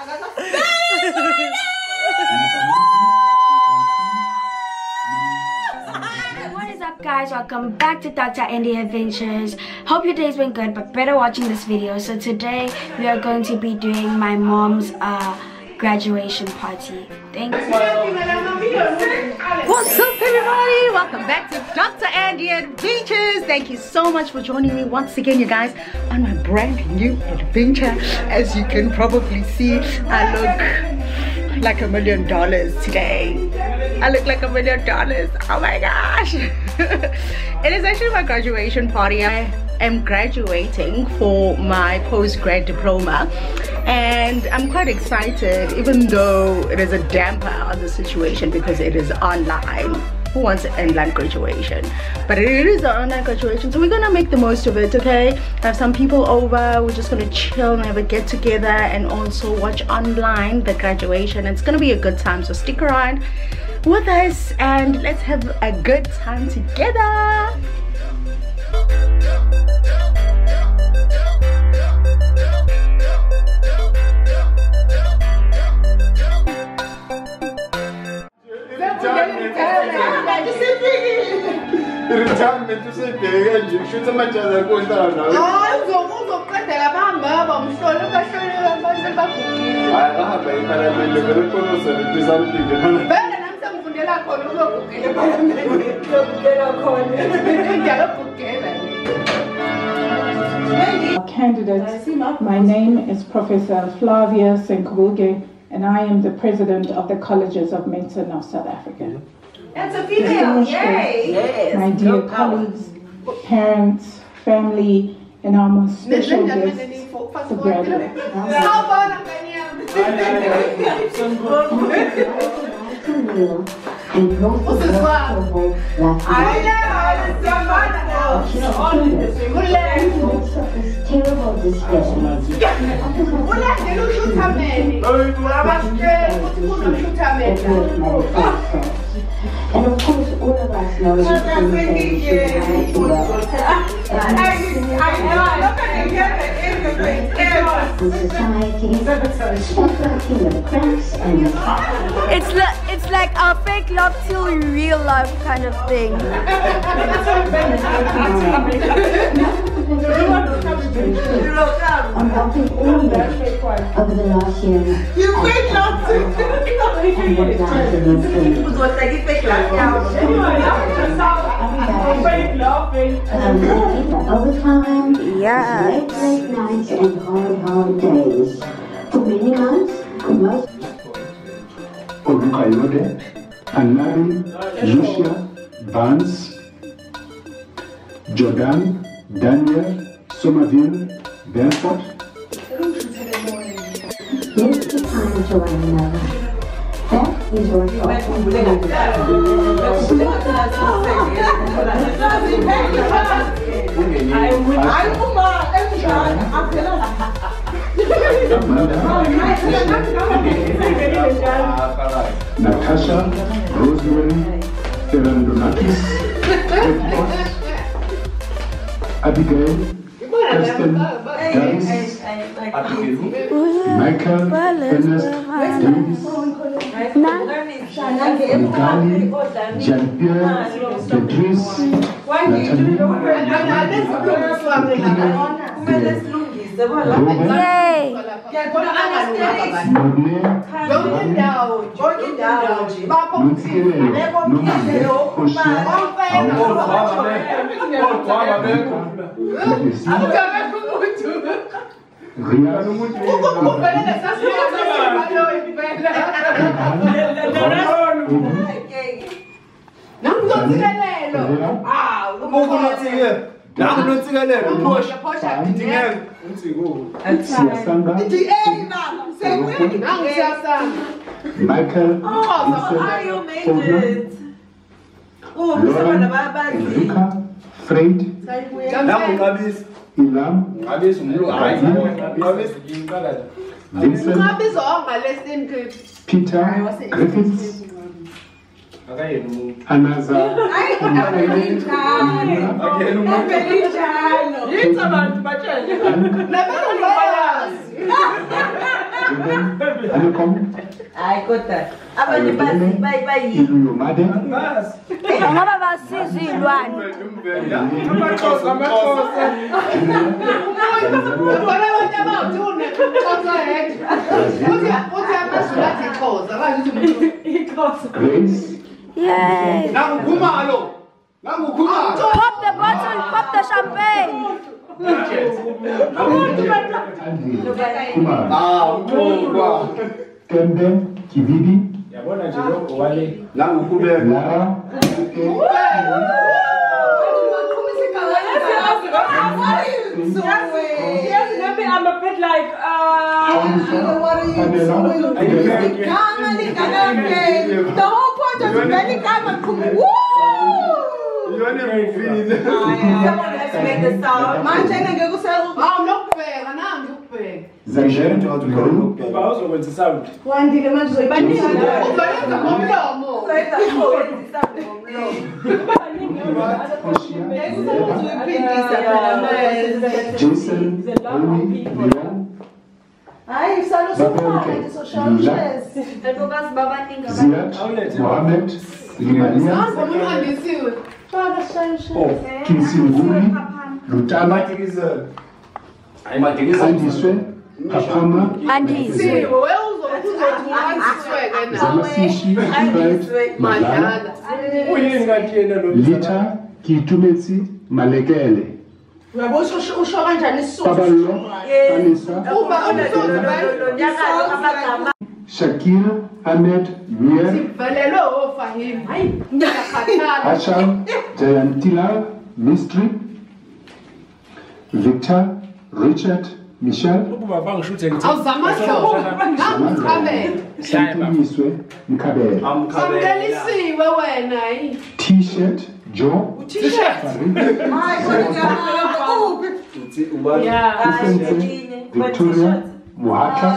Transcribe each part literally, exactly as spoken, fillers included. What is up, guys? Welcome back to Doctor Andy Adventures. Hope your day's been good, but better watching this video. So today we are going to be doing my mom's uh, graduation party. Thank you. What's up, everybody? Welcome back to Doctor Andy Adventures. Thank you so much for joining me once again, you guys, on my brand new adventure. As you can probably see, I look like a million dollars today. I look like a million dollars. Oh my gosh. It is actually my graduation party. I am graduating for my post-grad diploma. And I'm quite excited, even though it is a damper on the situation because it is online. Who wants an online graduation? But it is an online graduation, so we're gonna make the most of it, okay? I have some people over, we're just gonna chill and have a get together and also watch online the graduation. It's gonna be a good time, so stick around with us and let's have a good time together. Candidates, my name is Professor Flavia Senkubuge and I am the President of the Colleges of Medicine of South Africa. That's a female, yay! Yes. My dear colleagues, parents, family, and our most special guests, the graduates. And of course, all of us know it's like it's like our fake love till real love kind of thing. I'm helping all of us over the last year. You fake love too. Fake love. Fake love. Overtime. Yeah. Late, late nights and hard, hard days. For many months, the most. Olukayode, Anari, Joshua, Barnes, Jordan, Daniel, Somerville, Belfort. Here's the time to one another. That is your Natasha, Rosemary, Ferrandonakis, Abigail, Kristen, Dennis, Michael, Ernest, Davis, Ghani, Jean-Pierre, Patrice, Natalie, Michael, oh, so how you made it? Oh, Luca, Fred, Ilam, Vincent, Peter, Griffiths, Anaza, children, are you coming? I got that. Are you coming? Bye bye. Is you mad? Grace. Yes. Pop the bottle, pop the champagne. Kembe, Kividi, I'm a bit like, uh, what are you? The whole point of many come you want to finish? Someone has made the sound. My channel goes out. I'm not paying. I'm not paying. Zangere, how to go? Because when the sound. When the man says, "Bani," oh, Bani, the mumla, mo. So it's a when the sound mumla. Bani, mumla. Jason, Bani, Leon. I saw so much social stress. I go back, Baba, think about. Mohammed, Leon. Oh, Kinsinguli, Lutama, Andiswe, Kapama, Andiswe, Zamasishi, Mazala, Lita, Kitumesi, Malekele. Shakira, Ahmed, Nguyen, Hasham, Jayantila, Mystery, Victor, Richard, Michel, T-shirt, Joe, Victoria, Muhaka,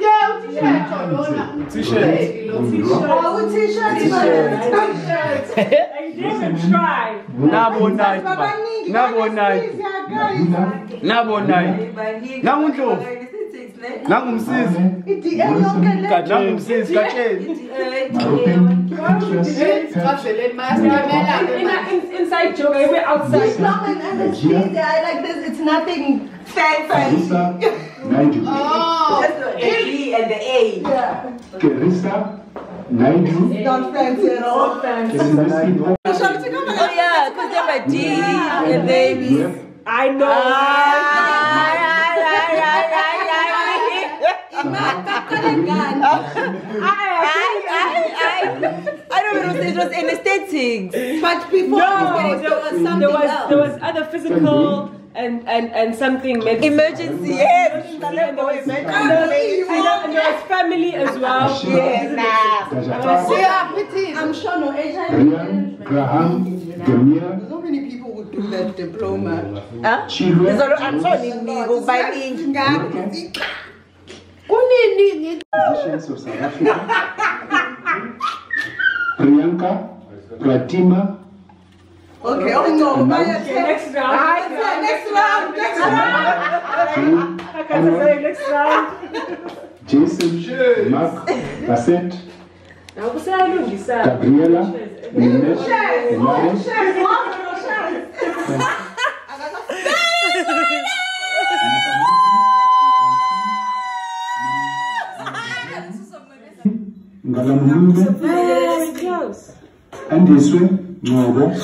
yeah, t-shirt. T-shirt. T-shirt. T-shirt. I didn't try. Nabo night. Nabo night. Nabo night. Nabo Nangumsizi. Nangumsizi. Inside joke, I went outside. As long as it's like this, it's nothing fancy. Oh, that's the E and the A. Kerisa, Naidu. Not fancy at all. Fancy. Oh yeah, because they have a D and babies. I know. I, I, I, I don't know if it was anesthetics, but people no, there was something there was, else. There was other physical and and and something medicine. Emergency. Yes. And there was family. And there was family as well. Yes. Nah. I'm sure no H I V. Graham. So many people would do that diploma. Huh? Children. I'm sorry. By Physicians of South Africa. Priyanka, Pratima. Okay, oh no, next round. Next round, next round. I can't say next round. Jason, Mark, Bassett. Gabriela, Nimesh, Elaren. Very close. And this way, no more.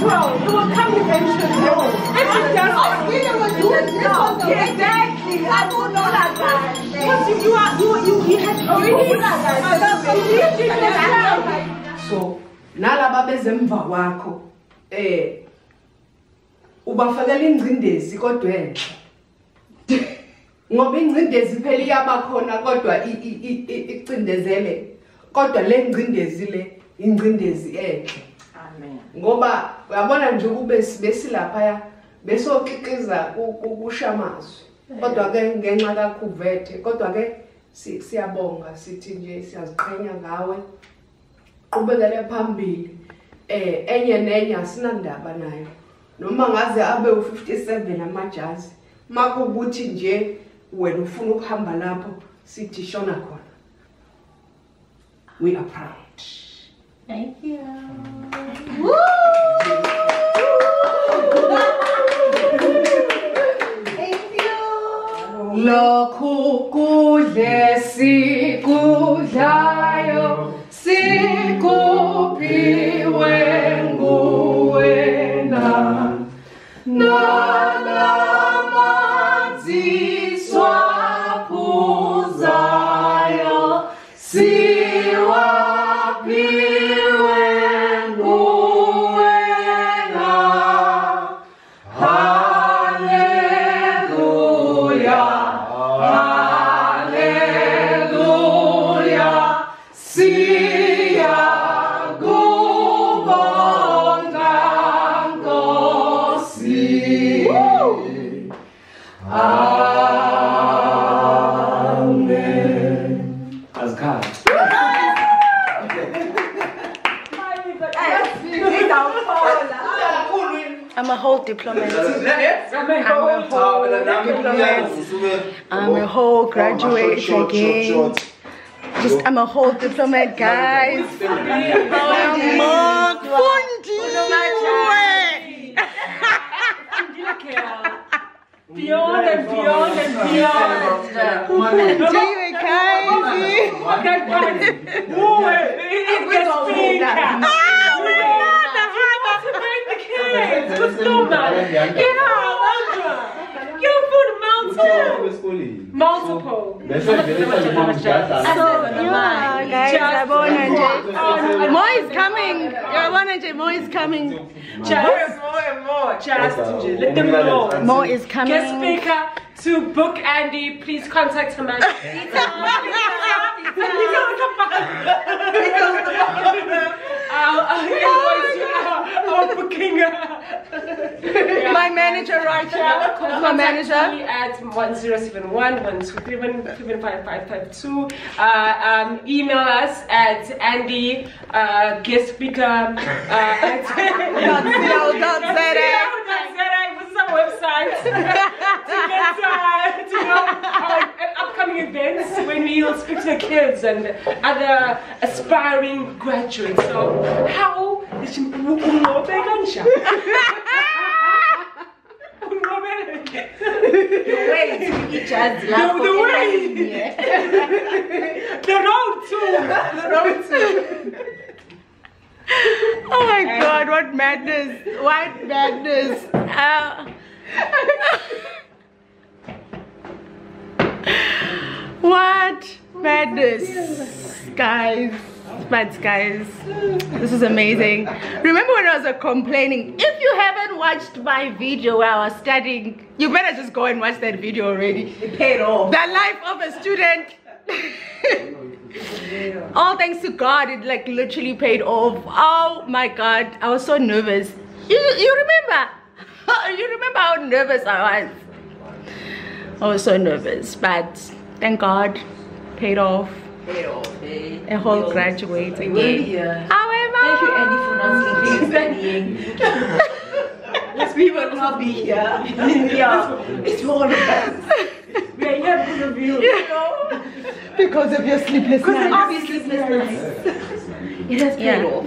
natural. It will come eventually. If you just women will do it now. Exactly. I don't know that guy. Because you are you you you have already that. So nalaba bezemva kwakho eh ubafakela ingcindezi kodwa enhle. Ngoba ingcindezi phela iyabakhona kodwa icindezele kodwa le ngcindezi le ingcindezi enhle. Amen. Ngoba uyabona nje kube besilapha besoqiqiza ukushamazo kodwa ke ngenxa kaKhuvethe kodwa ke siyabonga sithi nje siyaziqhenya ngawe qhubekele phambili eh enye nenye asinandaba nayo noma ngaze abe u fifty-seven amajazi makubuthi nje wena ufuna ukuhamba lapho sithi shona khona. We are proud. Thank you. Woo! Thank you. Lokhu kudle sikudlayo sikuphiwe nguwena nalamanzi swaphuzayo siwaphiwe nguwena. Haleluya, haleluya, siyakubonga Nkosi. Amen. As God. I'm a whole diplomat. I'm a whole diplomat. I'm a whole graduate again. Just I'm a whole diplomat, guys. Beyond and beyond and beyond. Do you guys? What's going on? Get out! You're full of multiple. Multiple. So yeah, guys, Yabonanje. More is coming. Yabonanje, more is coming. Just more and more. Just let them know. More is coming. Guest speaker to book Andy. Please contact her man. I'll booking her. My manager right here. Call my manager at one zero seven one, one two three one, seven five five five two. Uh, um, email us at Andy uh, guest speaker uh, at dot c l dot z a. What's our website? To get uh, to know our upcoming events when we will speak to the kids and other aspiring graduates. So how? The way, the road to, the road to. Oh my um, God! What madness! What madness! Uh, what madness, guys! But guys, this is amazing. Remember when I was uh, complaining, if you haven't watched my video where I was studying, you better just go and watch that video already. It paid off. The life of a student. All thanks to God, it like literally paid off. Oh my God, I was so nervous. You, you remember? You remember how nervous I was? I was so nervous, but thank God, paid off. A whole graduate again. Yeah. Thank you, Andy, for not sleeping. Because we will not be here. Yeah. It's all of us. We are here because of you. You know? Because of your sleepless nights. Because of your sleepless nights. It has paid off.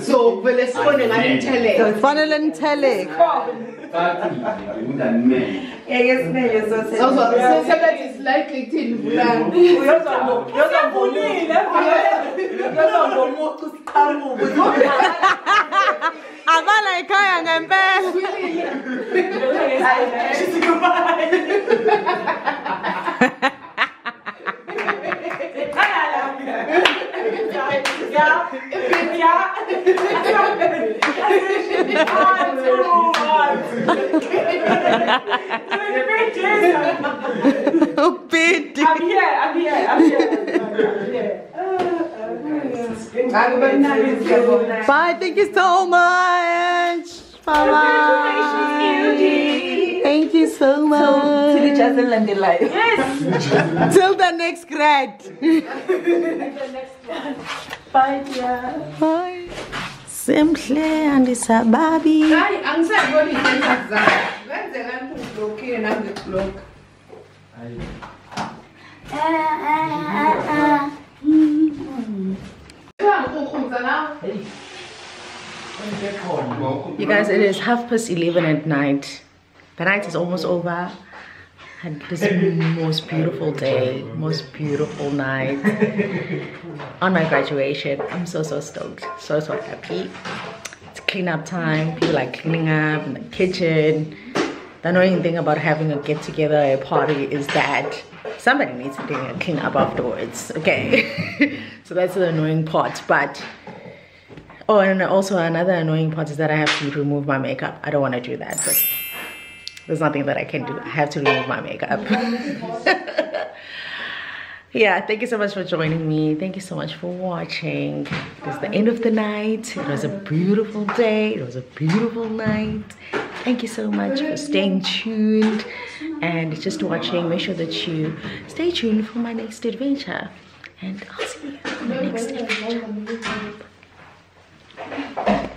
So, well, let's go and tell it. Funnel and tell it. Yes, so likely to we are oh, baby. I'm here, I'm here, I'm here. Bye, thank you so much. Bye. Thank you so much. Till each other and life. Yes. Till the next grad. Till the next one. Bye, dear. Bye. Simple and it's a baby. I am sorry, what is that? When the lamp is broken and I'm the clock. You guys, it is half past eleven at night. The night is almost over. And this is the most beautiful day, most beautiful night on my graduation. I'm so, so stoked, so, so happy. It's clean up time, people are cleaning up in the kitchen. The annoying thing about having a get together, a party, is that somebody needs to do a clean up afterwards, okay? So that's the annoying part, but oh, and also another annoying part is that I have to remove my makeup. I don't want to do that, but there's nothing that I can do. I have to remove my makeup. Yeah, thank you so much for joining me. Thank you so much for watching. It's the end of the night. It was a beautiful day. It was a beautiful night. Thank you so much for staying tuned and just watching. Make sure that you stay tuned for my next adventure. And I'll see you in my next adventure.